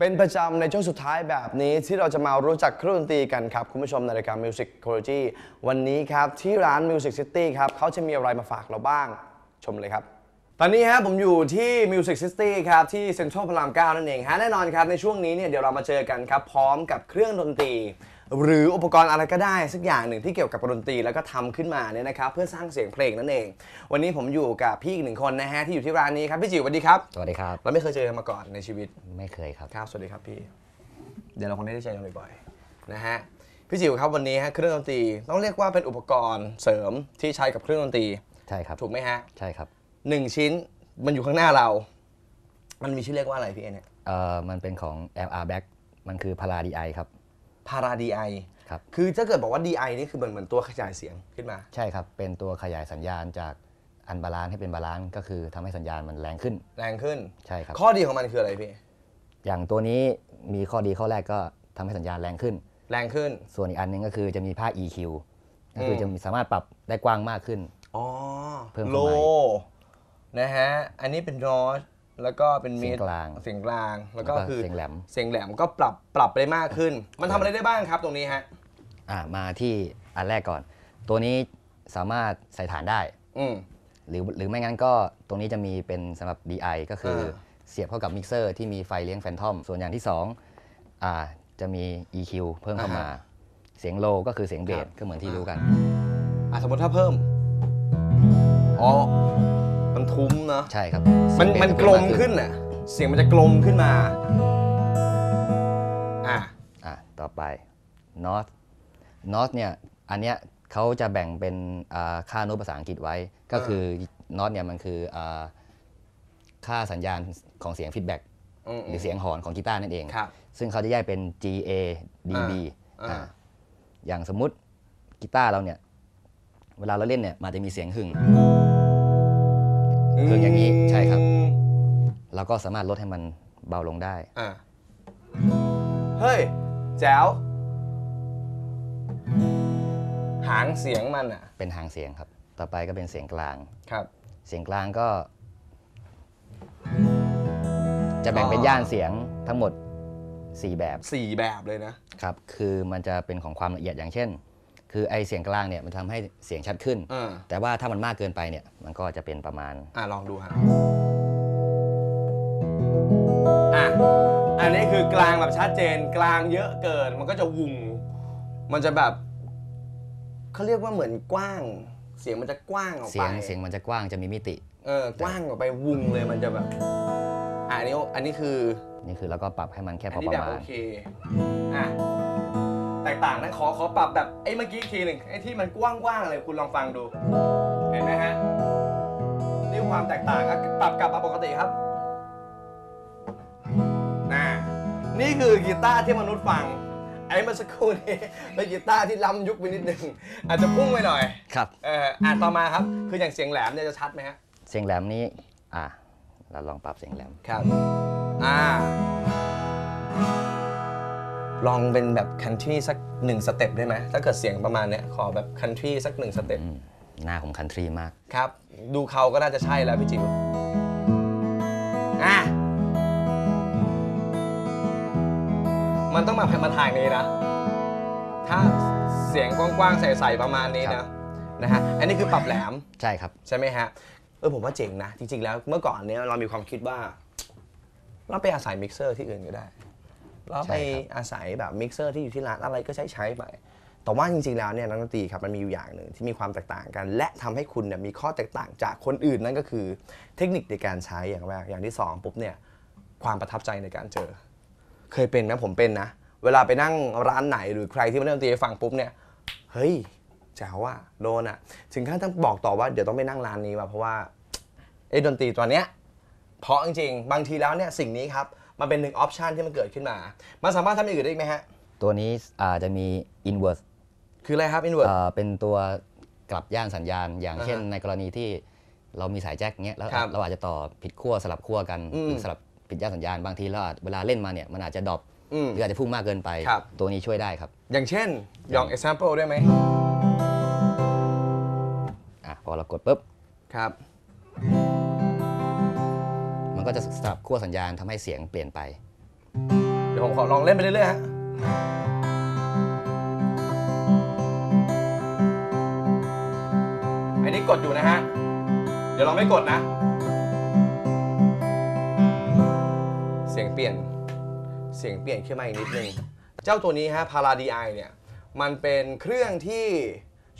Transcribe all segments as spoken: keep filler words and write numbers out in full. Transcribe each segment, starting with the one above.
เป็นประจำในช่วงสุดท้ายแบบนี้ที่เราจะมารู้จักเครื่องดนตรีกันครับคุณผู้ชมในรายการ Musicology วันนี้ครับที่ร้าน Music City ครับเขาจะมีอะไรมาฝากเราบ้างชมเลยครับตอนนี้ครับผมอยู่ที่ Music City ครับที่เซ็นทรัลพระรามเก้านั่นเองฮะแน่นอนครับในช่วงนี้เนี่ยเดี๋ยวเรามาเจอกันครับพร้อมกับเครื่องดนตรีหรืออุปกรณ์อะไรก็ได้สักอย่างหนึ่งที่เกี่ยวกับดนตรีแล้วก็ทำขึ้นมาเนี่ยนะครับเพื่อสร้างเสียงเพลงนั่นเองวันนี้ผมอยู่กับพี่อีกหนึ่งคนนะฮะที่อยู่ที่ร้านนี้ครับพี่จิ๋วสวัสดีครับสวัสดีครับเราไม่เคยเจอกันมาก่อนในชีวิตไม่เคยครับครับสวัสดีครับพี่เดี๋ยวเราคงได้เจอกันบ่อยๆนะฮะพี่จิ๋วครับวันนี้ฮะเครื่องดนตรีต้องเรียกว่าเป็นอุปกรณ์เสริมที่ใช้กับเครื่องดนตรีใช่ครับถูกไหมฮะใช่ครับหนึ่งชิ้นมันอยู่ข้างหน้าเรามันมีชื่อเรียกว่าอะไรพี่เอเนี่ยเออมันเป็นของ เอ็ม อาร์ Black มันคือพาราดีไอครับพาราดีไอครับคือถ้าเกิดบอกว่า ดี ไอ นี่คือเหมือนเหมือนตัวขยายเสียงขึ้นมาใช่ครับเป็นตัวขยายสัญญาณจากอันบาลานซ์ให้เป็นบาลานซ์ก็คือทำให้สัญญาณมันแรงขึ้นแรงขึ้นใช่ครับข้อดีของมันคืออะไรพี่อย่างตัวนี้มีข้อดีข้อแรกก็ทำให้สัญญาณแรงขึ้นแรงขึ้นส่วนอีกอันนึงก็คือจะมีผ้า อี คิว ก็คือจะมีสามารถปรับได้กว้างมากขึ้นอ๋อเพิ่มโลนะฮะอันนี้เป็นนอสแล้วก็เป็นมิดกลางเสียงกลางแล้วก็คือเสียงแหลมเสียงแหลมก็ปรับปรับได้มากขึ้นมันทำอะไรได้บ้างครับตรงนี้ฮะอ่ามาที่อันแรกก่อนตัวนี้สามารถใส่ฐานได้อืหรือหรือไม่งั้นก็ตรงนี้จะมีเป็นสำหรับ ดี ไอ ก็คือเสียบเข้ากับมิกเซอร์ที่มีไฟเลี้ยงแฟนทอมส่วนอย่างที่สองอ่าจะมี อี คิว เพิ่มเข้ามาเสียงโลก็คือเสียงเบสก็เหมือนที่รู้กันอ่าสมมติถ้าเพิ่มอ๋อมันทุ้มเนาะใช่ครับมันมันกลมขึ้นอ่ะเสียงมันจะกลมขึ้นมาอ่ะอ่ะต่อไป North North เนี่ยอันเนี้ยเขาจะแบ่งเป็นค่าโน้ตภาษาอังกฤษไว้ก็คือ North เนี่ยมันคือค่าสัญญาณของเสียงฟีดแบ็กหรือเสียงหอนของกีตาร์นั่นเองซึ่งเขาจะแยกเป็น จี เอ ดี บี อย่างสมมุติกีตาร์เราเนี่ยเวลาเราเล่นเนี่ยมันจะมีเสียงหึ่งคืออย่างนี้ใช่ครับเราก็สามารถลดให้มันเบาลงได้อ่าเฮ้ยแจ๋วหางเสียงมันอ่ะเป็นหางเสียงครับต่อไปก็เป็นเสียงกลางครับเสียงกลางก็จะแบ่งเป็นย่านเสียงทั้งหมดสี่แบบสี่แบบเลยนะครับคือมันจะเป็นของความละเอียดอย่างเช่นคือไอเสียงกลางเนี่ยมันทำให้เสียงชัดขึ้นแต่ว่าถ้ามันมากเกินไปเนี่ยมันก็จะเป็นประมาณอ่ะลองดูฮะอ่ะอันนี้คือกลางแบบชัดเจนกลางเยอะเกินมันก็จะวุ่งมันจะแบบเขาเรียกว่าเหมือนกว้างเสียงมันจะกว้างออกไปเสียงเสียงมันจะกว้างจะมีมิติเออกว้างออกไปวุ่งเลยมันจะแบบอ่ะอันนี้อันนี้คือนี่คือแล้วก็ปรับให้มันแค่พอประมาณโอเคอ่ะแตกต่างนะขอขอปรับแบบไอ้เมื่อกี้คีย์หนึ่งไอ้ที่มันกว้างๆอะไรคุณลองฟังดูเห็นไหมฮะนี่ความแตกต่างปรับกลับมาปกติครับน่ะนี่คือกีตาร์ที่มนุษย์ฟังไอ้เมื่อสักครู่นี้เป็นกีตาร์ที่ล้ำยุคไปนิดนึงอาจจะพุ่งไปหน่อยครับเอ่ออ่ะต่อมาครับคืออย่างเสียงแหลมเนี่ยจะชัดไหมฮะเสียงแหลมนี้อ่ะเราลองปรับเสียงแหลมครับอ่าลองเป็นแบบ country สักหนึ่งสเต็ปได้ไหมถ้าเกิดเสียงประมาณเนี้ยขอแบบ country สักหนึ่งสเต็ปหน้าของ country มากครับดูเขาก็น่าจะใช่แล้วพี่จิ๋วอ่ะมันต้องมาพันมาทางนี้นะถ้าเสียงกว้างๆใสๆประมาณนี้นะนะฮะอันนี้คือปรับแหลมใช่ครับใช่ไหมฮะเออผมว่าเจ๋งนะจริงๆแล้วเมื่อก่อนเนี้ยเรามีความคิดว่าเราไปอาศัยมิกเซอร์ที่อื่นก็ได้แล้วไปอาศัยแบบมิกเซอร์ที่อยู่ที่ร้านอะไรก็ใช้ใช้ไปแต่ว่าจริงๆแล้วเนี่ยนักดนตรีครับมันมีอยู่อย่างหนึ่งที่มีความแตกต่างกันและทำให้คุณเนี่ยมีข้อแตกต่างจากคนอื่นนั่นก็คือเทคนิคในการใช้อย่างแรกอย่างที่สองปุ๊บเนี่ยความประทับใจในการเจอเคยเป็นนะผมเป็นนะเวลาไปนั่งร้านไหนหรือใครที่มาเล่นดนตรีฟังปุ๊บเนี่ยเฮ้ยแจ๋วว่ะโดนอ่ะถึงขั้นต้องบอกต่อว่าเดี๋ยวต้องไปนั่งร้านนี้ว่ะเพราะว่าไอ้ดนตรีตัวเนี้ยเพราะจริงๆบางทีแล้วเนี่ยสิ่งนี้ครับมันเป็นหนึ่งออปชันที่มันเกิดขึ้นมามันสามารถทำอย่างอื่นได้ไหมฮะตัวนี้อาจจะมี inverse คืออะไรครับ inverse เป็นตัวกลับย่านสัญญาณอย่างเช่นในกรณีที่เรามีสายแจ็คเนี้ยแล้วเราอาจจะต่อผิดขั้วสลับขั้วกันสลับผิดย่านสัญญาณบางทีเราเวลาเล่นมาเนี่ยมันอาจจะดรอปหรืออาจจะพุ่งมากเกินไปตัวนี้ช่วยได้ครับอย่างเช่นลอง example ได้ไหมอ่ะพอเรากดปุ๊บครับมันก็จะสลับขั้วสัญญาณทำให้เสียงเปลี่ยนไป ดี๋ยวผมขอลองเล่นไปเรื่อยๆฮะอันนี้กดอยู่นะฮะเดี๋ยวเราไม่กดนะเสียงเปลี่ยนเสียงเปลี่ยนขึ้นมาอีกนิดนึงเจ้าตัวนี้ฮะพาราดีไอเนี่ยมันเป็นเครื่องที่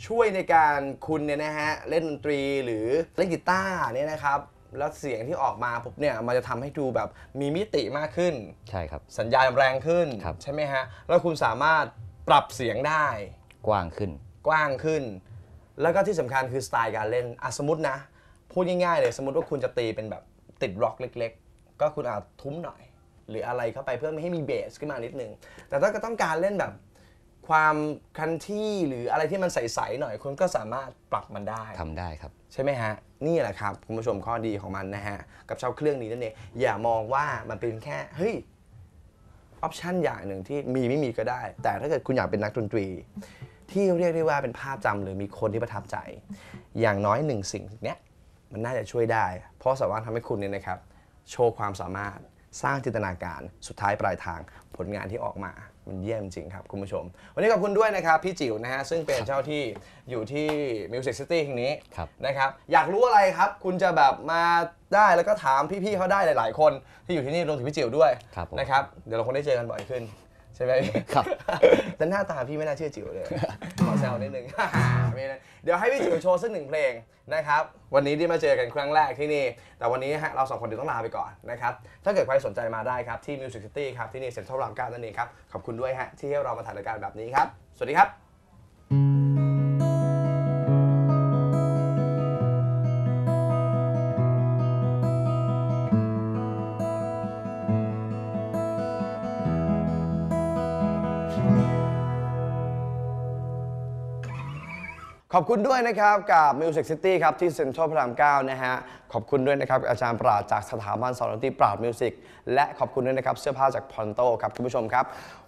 ช่วยในการคุณเนี่ยนะฮะเล่นดนตรีหรือเล่นกีตาร์เนี่ยนะครับแล้วเสียงที่ออกมาปุ๊บเนี่ยมันจะทำให้ดูแบบมีมิติมากขึ้นใช่ครับสัญญาณแรงขึ้นใช่ไหมฮะแล้วคุณสามารถปรับเสียงได้กว้างขึ้นกว้างขึ้นแล้วก็ที่สำคัญคือสไตล์การเล่นสมมตินะพูดง่ายๆเลยสมมติว่าคุณจะตีเป็นแบบติดร็อกเล็กๆก็คุณอาจทุ้มหน่อยหรืออะไรเข้าไปเพื่อไม่ให้มีเบสขึ้นมานิดนึงแต่ถ้าก็ต้องการเล่นแบบความคันที่หรืออะไรที่มันใสๆหน่อยคุณก็สามารถปรับมันได้ทำได้ครับใช่ไหมฮะนี่แหละครับคุณผู้ชมข้อดีของมันนะฮะกับเจ้าเครื่องนี้นั่นเองอย่ามองว่ามันเป็นแค่เฮ้ยออปชันอย่างหนึ่งที่มีไม่มีก็ได้แต่ถ้าเกิดคุณอยากเป็นนักดนตรีที่เรียกได้ว่าเป็นภาพจำหรือมีคนที่ประทับใจอย่างน้อยหนึ่งสิ่งเนี้ยมันน่าจะช่วยได้เพราะสามารถทำให้คุณเนี่ยนะครับโชว์ความสามารถสร้างจินตนาการสุดท้ายปลายทางผลงานที่ออกมามันเยี่ยมจริงครับคุณผู้ชมวันนี้ขอบคุณด้วยนะครับพี่จิ๋วนะฮะซึ่งเป็นเจ้าที่อยู่ที่ Music City แห่งนี้นะครับอยากรู้อะไรครับคุณจะแบบมาได้แล้วก็ถามพี่ๆเขาได้หลายๆคนที่อยู่ที่นี่รวมถึงพี่จิ๋วด้วยนะครับเดี๋ยวเราคงได้เจอกันบ่อยขึ้นใช่ไหมครับแต่หน้าตาพี่ไม่น่าเชื่อจิ๋วเลยขอแซวนิดนึงเดี๋ยวให้พี่จิ๋วโชว์สักหนึ่งเพลงนะครับวันนี้ที่มาเจอกันครั้งแรกที่นี่แต่วันนี้เราสองคนเดี๋ยวต้องลาไปก่อนนะครับถ้าเกิดใครสนใจมาได้ครับที่ Music City ครับที่นี่เซ็นทรัลรามเก้านั่นเองครับขอบคุณด้วยฮะที่ให้เรามาถ่ายรายการแบบนี้ครับสวัสดีครับขอบคุณด้วยนะครับกับ Music City ครับที่เซ็นทรัลพระรามเก้านะฮะขอบคุณด้วยนะครับอาจารย์ปราดจากสถาบันสอนดนตรีปราดมิวสิกและขอบคุณด้วยนะครับเสื้อผ้าจากพอนโตครับคุณผู้ชมครับ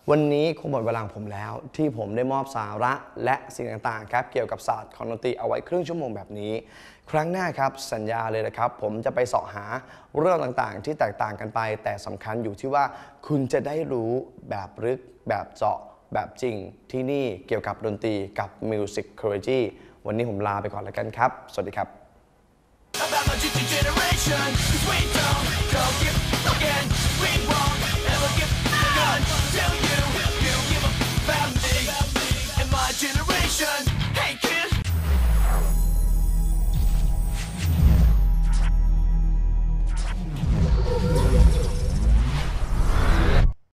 วันนี้คงหมดเวลาผมแล้วที่ผมได้มอบสาระและสิ่งต่างๆครับเกี่ยวกับศาสตร์ของดนตรีเอาไว้ครึ่งชั่วโมงแบบนี้ครั้งหน้าครับสัญญาเลยนะครับผมจะไปเสาะหาเรื่องต่างๆที่แตกต่างกันไปแต่สำคัญอยู่ที่ว่าคุณจะได้รู้แบบลึกแบบเจาะแบบจริงที่นี่เกี่ยวกับดนตรีกับ Musicology วันนี้ผมลาไปก่อนแล้วกันครับสวัสดีครับ